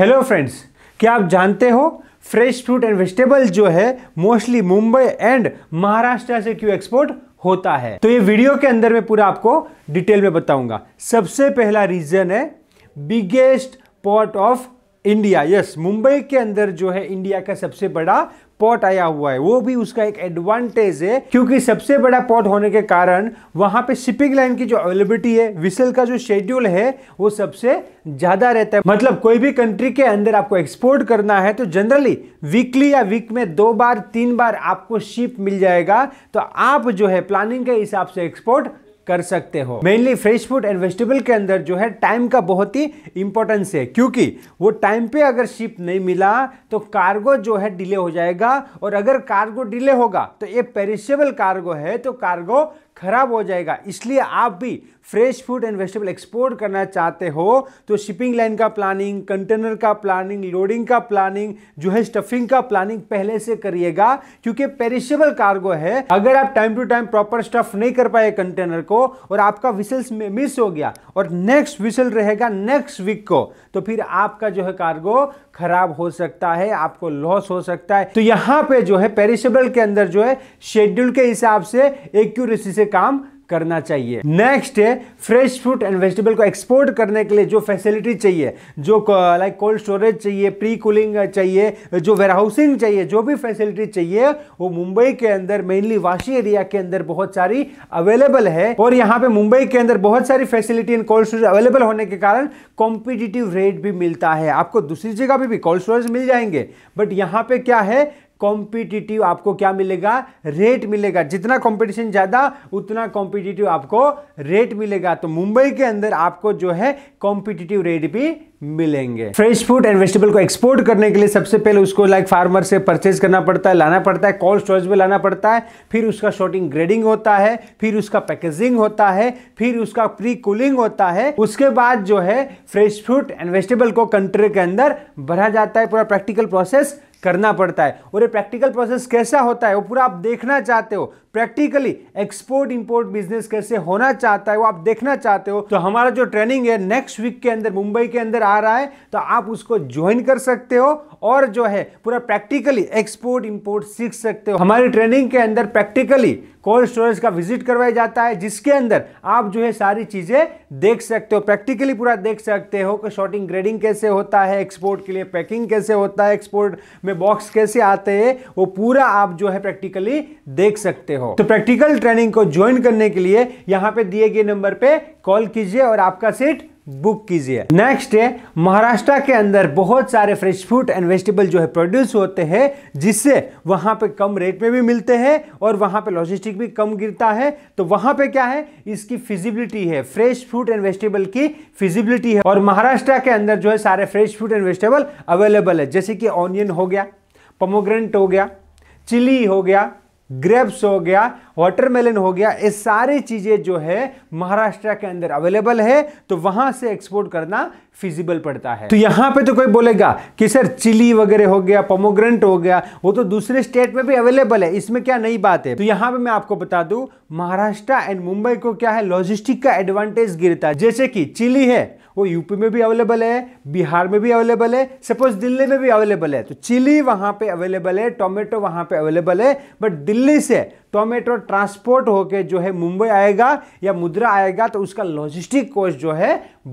Hello friends, क्या आप जानते हो फ्रेश फ्रूट एंड वेजिटेबल जो है मोस्टली मुंबई एंड महाराष्ट्र से क्यों एक्सपोर्ट होता है? तो ये वीडियो के अंदर मैं पूरा आपको डिटेल में बताऊंगा। सबसे पहला रीजन है biggest port of India. Yes, Mumbai के अंदर जो है इंडिया का सबसे बड़ा पोर्ट आया हुआ है। वो भी उसका एक एडवांटेज है क्योंकि सबसे बड़ा पोर्ट होने के कारण वहां पे शिपिंग लाइन की जो अवेलेबिलिटी है, विसल का जो शेड्यूल है वो सबसे ज्यादा रहता है। मतलब कोई भी कंट्री के अंदर आपको एक्सपोर्ट करना है तो जनरली वीकली या वीक में 2 बार 3 बार आपको शिप मिल जाएगा, तो आप जो है प्लानिंग के हिसाब से एक्सपोर्ट कर सकते हो। Mainly fresh food and vegetable के अंदर जो है टाइम का बहुत ही इंपॉर्टेंस है क्योंकि वो टाइम पे अगर शिप नहीं मिला तो कार्गो जो है डिले हो जाएगा, और अगर कार्गो डिले होगा तो ये पेरिशेबल कार्गो है तो कार्गो खराब हो जाएगा। इसलिए आप भी fresh food and vegetable export करना चाहते हो तो शिपिंग लाइन का प्लानिंग, कंटेनर का प्लानिंग, लोडिंग का प्लानिंग, जो है स्टफिंग का प्लानिंग पहले से करिएगा क्योंकि पेरिशेबल कार्गो है। अगर आप time to time proper stuff नहीं कर पाए कंटेनर को और आपका विसल्स मिस हो गया और नेक्स्ट विसल रहेगा नेक्स्ट वीक को, तो फिर आपका जो है कार्गो खराब हो सकता है, आपको लॉस हो सकता है। तो यहाँ पे जो है पेरिशेबल के अंदर जो है शेड्यूल के हिसाब से एक्यूरेसी से काम करना चाहिए। नेक्स्ट है फ्रेश फ्रूट एंड वेजिटेबल को एक्सपोर्ट करने के लिए जो फैसिलिटी चाहिए, जो लाइक कोल्ड स्टोरेज चाहिए, प्री कूलिंग चाहिए, जो वेयरहाउसिंग चाहिए, जो भी फैसिलिटी चाहिए वो मुंबई के अंदर मेनली वाशी एरिया के अंदर बहुत सारी अवेलेबल है। और यहाँ पे मुंबई के अंदर बहुत सारी facility and cold storage available होने के कारण कॉम्पिटिटिव रेट भी मिलता है। आपको दूसरी जगह पर भी कोल्ड स्टोरेज मिल जाएंगे बट यहाँ पे क्या है, कॉम्पिटिटिव आपको क्या मिलेगा, रेट मिलेगा। जितना कॉम्पिटिशन ज़्यादा उतना कॉम्पिटिटिव आपको रेट मिलेगा। तो मुंबई के अंदर आपको जो है कॉम्पिटिटिव रेट भी मिलेंगे। फ्रेश फूड एंड वेजिटेबल को एक्सपोर्ट करने के लिए सबसे पहले उसको लाइक फार्मर से परचेज करना पड़ता है, लाना पड़ता है, कोल्ड स्टोरेज में लाना पड़ता है, फिर उसका शॉर्टिंग ग्रेडिंग होता है, फिर उसका पैकेजिंग होता है, फिर उसका प्री कूलिंग होता है। उसके बाद जो है फ्रेश फ्रूट एंड वेजिटेबल को कंट्री के अंदर भरा जाता है, पूरा प्रैक्टिकल प्रोसेस करना पड़ता है। और ये प्रैक्टिकल प्रोसेस कैसा होता है वो पूरा आप देखना चाहते हो, प्रैक्टिकली एक्सपोर्ट इंपोर्ट बिजनेस कैसे होना चाहता है वो आप देखना चाहते हो तो हमारा जो ट्रेनिंग है नेक्स्ट वीक के अंदर मुंबई के अंदर आ रहा है, तो आप उसको ज्वाइन कर सकते हो और जो है पूरा प्रैक्टिकली एक्सपोर्ट इंपोर्ट सीख सकते हो। हमारी ट्रेनिंग के अंदर प्रैक्टिकली कोल्ड स्टोरेज का विजिट करवाया जाता है जिसके अंदर आप जो है सारी चीज़ें देख सकते हो, प्रैक्टिकली पूरा देख सकते हो कि शॉर्टिंग ग्रेडिंग कैसे होता है, एक्सपोर्ट के लिए पैकिंग कैसे होता है, एक्सपोर्ट में बॉक्स कैसे आते हैं, वो पूरा आप जो है प्रैक्टिकली देख सकते हो। तो प्रैक्टिकल ट्रेनिंग को ज्वाइन करने के लिए यहाँ पे दिए गए नंबर पे कॉल कीजिए और आपका सीट बुक कीजिए। नेक्स्ट है महाराष्ट्र के अंदर बहुत सारे फ्रेश फ्रूट एंड वेजिटेबल जो है प्रोड्यूस होते हैं जिससे वहां पे कम रेट में भी मिलते हैं और वहां पे लॉजिस्टिक भी कम गिरता है। तो वहां पे क्या है, इसकी फिजिबिलिटी है, फ्रेश फ्रूट एंड वेजिटेबल की फिजिबिलिटी है। और महाराष्ट्र के अंदर जो है सारे fresh fruit and vegetable available है, जैसे कि ऑनियन हो गया, पोमेग्रेनेट हो गया, चिली हो गया, ग्रेप्स हो गया, वाटरमेलन हो गया। ये सारी चीज़ें जो है महाराष्ट्र के अंदर अवेलेबल है तो वहाँ से एक्सपोर्ट करना फिजिबल पड़ता है। तो यहाँ पे तो कोई बोलेगा कि सर चिली वगैरह हो गया, पोमेग्रेनेट हो गया, वो तो दूसरे स्टेट में भी अवेलेबल है, इसमें क्या नई बात है? तो यहाँ पे मैं आपको बता दूँ महाराष्ट्र एंड मुंबई को क्या है लॉजिस्टिक का एडवांटेज गिरता है। जैसे कि चिली है वो यूपी में भी अवेलेबल है, बिहार में भी अवेलेबल है, सपोज दिल्ली में भी अवेलेबल है, तो चिली वहाँ पे अवेलेबल है, टोमेटो वहाँ पे अवेलेबल है। बट दिल्ली से टोमेटो ट्रांसपोर्ट होके जो है मुंबई आएगा या मुद्रा आएगा तो उसका लॉजिस्टिक कॉस्ट जो है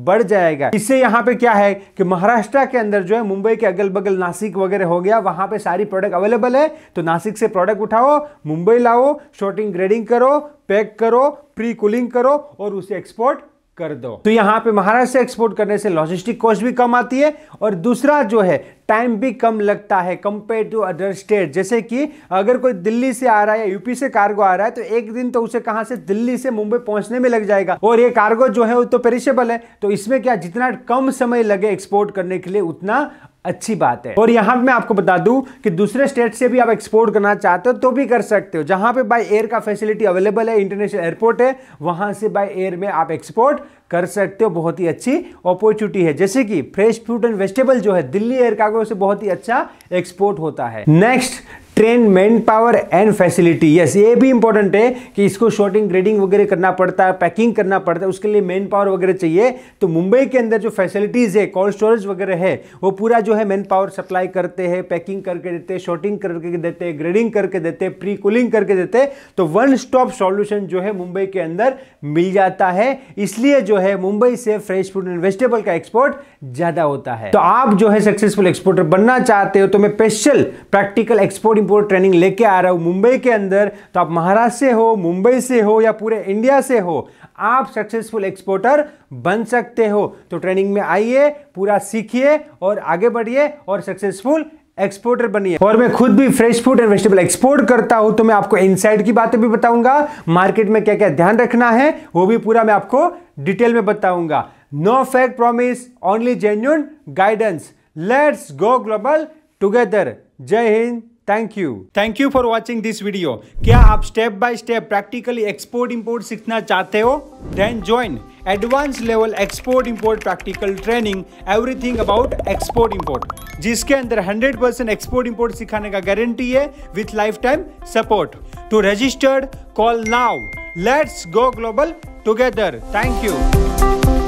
बढ़ जाएगा। इससे यहाँ पे क्या है कि महाराष्ट्र के अंदर जो है मुंबई के अगल बगल नासिक वगैरह हो गया, वहाँ पे सारी प्रोडक्ट अवेलेबल है, तो नासिक से प्रोडक्ट उठाओ, मुंबई लाओ, शॉर्टिंग ग्रेडिंग करो, पैक करो, प्री कूलिंग करो और उसे एक्सपोर्ट कर दो। तो यहाँ पे महाराष्ट्र से एक्सपोर्ट करने से लॉजिस्टिक कॉस्ट भी कम आती है और दूसरा जो है टाइम भी कम लगता है कंपेयर टू अदर स्टेट। जैसे कि अगर कोई दिल्ली से आ रहा है या यूपी से कार्गो आ रहा है तो एक दिन तो उसे कहाँ से दिल्ली से मुंबई पहुँचने में लग जाएगा, और ये कार्गो जो है वो तो पेरिशेबल है, तो इसमें क्या जितना कम समय लगे एक्सपोर्ट करने के लिए उतना अच्छी बात है। और यहाँ पे मैं आपको बता दूं कि दूसरे स्टेट से भी आप एक्सपोर्ट करना चाहते हो तो भी कर सकते हो। जहाँ पे बाय एयर का फैसिलिटी अवेलेबल है, इंटरनेशनल एयरपोर्ट है, वहाँ से बाय एयर में आप एक्सपोर्ट कर सकते हो, बहुत ही अच्छी अपॉर्चुनिटी है। जैसे कि फ्रेश फ्रूट एंड वेजिटेबल जो है दिल्ली एयर कार्गो से बहुत ही अच्छा एक्सपोर्ट होता है। Next train, man power and facility. Yes, ये भी इंपॉर्टेंट है कि इसको शॉर्टिंग ग्रेडिंग वगैरह करना पड़ता है, पैकिंग करना पड़ता है, उसके लिए मैन पावर वगैरह चाहिए। तो मुंबई के अंदर जो फैसिलिटीज़ है, कोल्ड स्टोरेज वगैरह है, वो पूरा जो है मैन पावर सप्लाई करते हैं, पैकिंग करके देते हैं, शॉर्टिंग करके देते हैं, ग्रेडिंग करके देते हैं, प्री कूलिंग करके देते हैं। तो वन स्टॉप सॉल्यूशन जो है मुंबई के अंदर मिल जाता है, इसलिए जो है मुंबई से फ्रेश फ्रूट एंड वेजिटेबल का एक्सपोर्ट ज़्यादा होता है। तो आप जो है सक्सेसफुल एक्सपोर्टर बनना चाहते हो तो मैं special practical export import training लेके आ रहा हूँ मुंबई के अंदर। तो आप महाराष्ट्र से हो, मुंबई से हो या पूरे इंडिया से हो, आप सक्सेसफुल एक्सपोर्टर बन सकते हो। तो ट्रेनिंग में आइए, पूरा सीखिए और आगे बढ़िए और सक्सेसफुल एक्सपोर्टर बनिए। और मैं खुद भी fresh food and vegetable export करता हूं, तो मैं आपको इनसाइड की बातें भी बताऊंगा, मार्केट में क्या क्या ध्यान रखना है वो भी पूरा मैं आपको डिटेल में बताऊंगा। No fake promise, only genuine guidance. Let's go global together. जय Hind. Thank you for watching this video. क्या आप step by step practically export import सीखना चाहते हो? Then join advance level export import practical training, everything about export import, जिसके अंदर 100% export import सिखाने का गारंटी है with life time support. To registered, call now. Let's go global together. Thank you.